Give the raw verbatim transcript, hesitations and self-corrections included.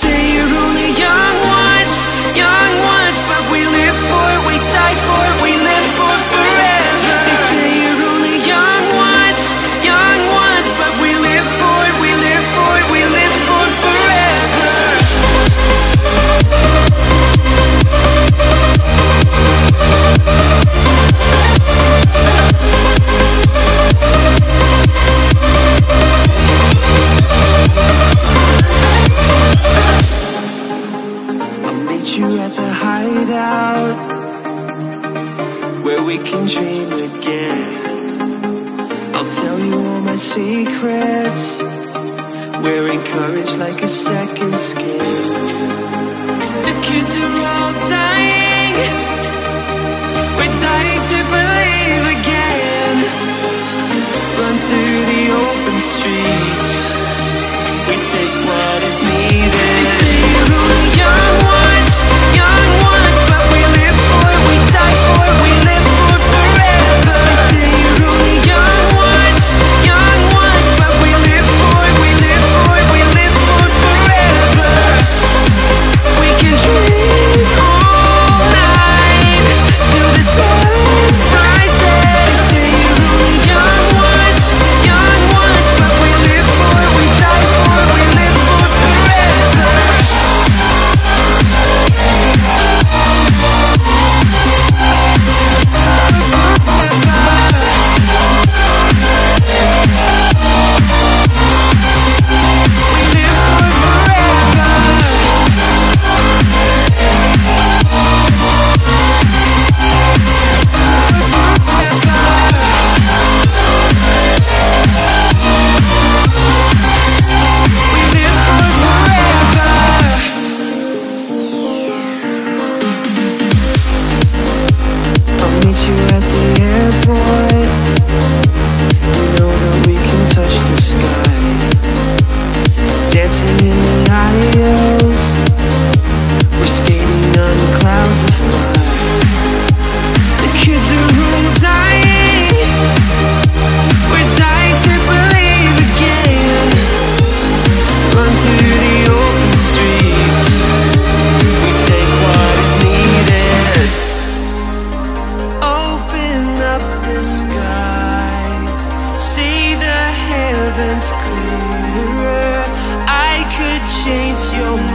say you're only young once, young once, but we live for, we die for, we live for forever. They say you're only young once, young once, but we live for, we live for, we live for forever. You at the hideout where we can dream again. I'll tell you all my secrets, wearing courage like a second skin. The kids are all dying, we're dying to believe again. Run through the open streets, we take what is needed. They say you're only young once, young once, but we live for, we die for, we live for forever. They say you're only young once, young once, but we live for, we live for, we live for forever. We can dream all night till the sun rises. They say you're only young once, young once, but we live for, we die for, we live for forever. Clearer, I could change your mind.